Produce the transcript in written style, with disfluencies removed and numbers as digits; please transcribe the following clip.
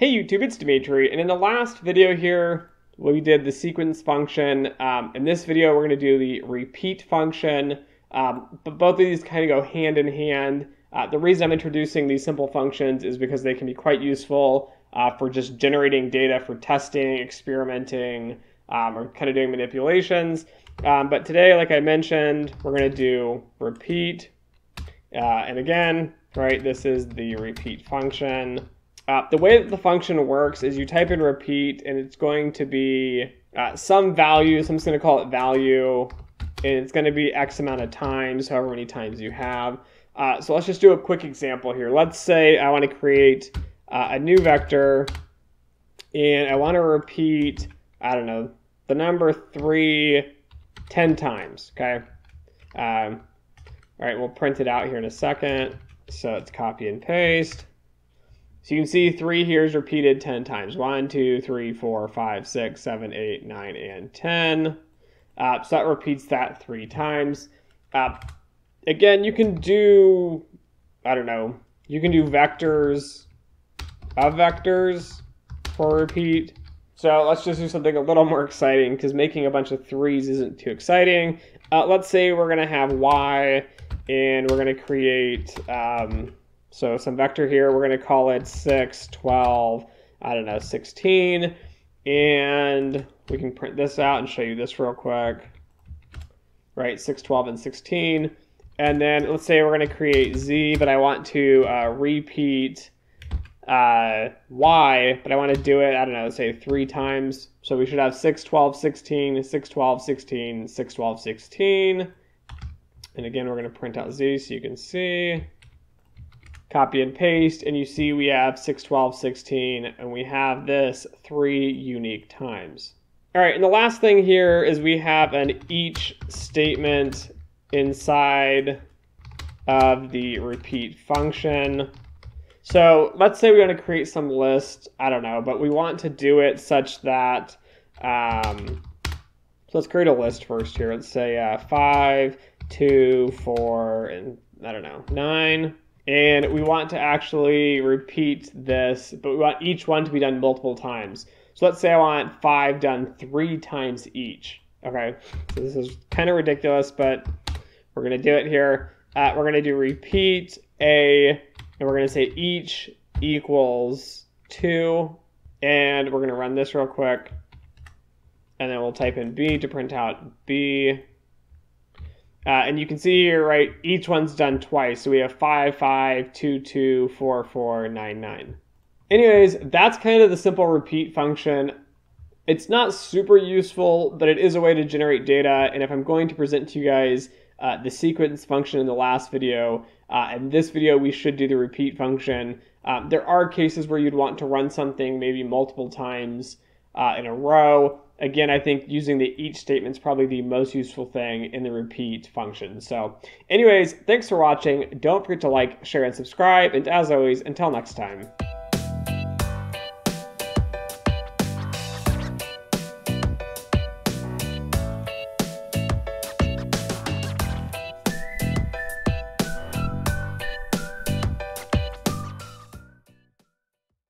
Hey YouTube, it's Dimitri, and in the last video here, we did the sequence function. In this video, we're going to do the repeat function, but both of these kind of go hand in hand. The reason I'm introducing these simple functions is because they can be quite useful for just generating data for testing, experimenting, or kind of doing manipulations. But today, like I mentioned, we're going to do repeat, and again, right, this is the repeat function. The way that the function works is you type in repeat, and it's going to be some value, so I'm just going to call it value, and it's going to be X amount of times, however many times you have. So let's just do a quick example here. Let's say I want to create a new vector, and I want to repeat, I don't know, the number 3 10 times, okay? All right, we'll print it out here in a second. So let's copy and paste. So you can see 3 here is repeated 10 times. 1, 2, 3, 4, 5, 6, 7, 8, 9, and 10. So that repeats that 3 times. Again, you can do, I don't know, you can do vectors of vectors for repeat. So let's just do something a little more exciting, because making a bunch of 3s isn't too exciting. Let's say we're going to have y, and we're going to create... So some vector here, we're going to call it 6, 12, I don't know, 16. And we can print this out and show you this real quick. Right, 6, 12, and 16. And then let's say we're going to create z, but I want to repeat y, but I want to do it, I don't know, say 3 times. So we should have 6, 12, 16, 6, 12, 16, 6, 12, 16. And again, we're going to print out z so you can see. Copy and paste, and you see we have 6, 12, 16, and we have this 3 unique times. All right, and the last thing here is we have an each statement inside of the repeat function. So let's say we want to create some list, I don't know, but we want to do it such that, so let's create a list first here. Let's say 5, 2, 4, and I don't know, 9. And we want to actually repeat this, but we want each one to be done multiple times. So let's say I want 5 done 3 times each. Okay, so this is kind of ridiculous, but we're going to do it here. We're going to do repeat A, and we're going to say each equals 2. And we're going to run this real quick. And then we'll type in B to print out B. And you can see here, right, each one's done twice. So we have 5, 5, 2, 2, 4, 4, 9, 9. Anyways, that's kind of the simple repeat function. It's not super useful, but it is a way to generate data. And if I'm going to present to you guys the sequence function in the last video, in this video we should do the repeat function. There are cases where you'd want to run something maybe multiple times in a row. Again, I think using the each statement is probably the most useful thing in the repeat function. So anyways, thanks for watching. Don't forget to like, share, and subscribe. And as always, until next time.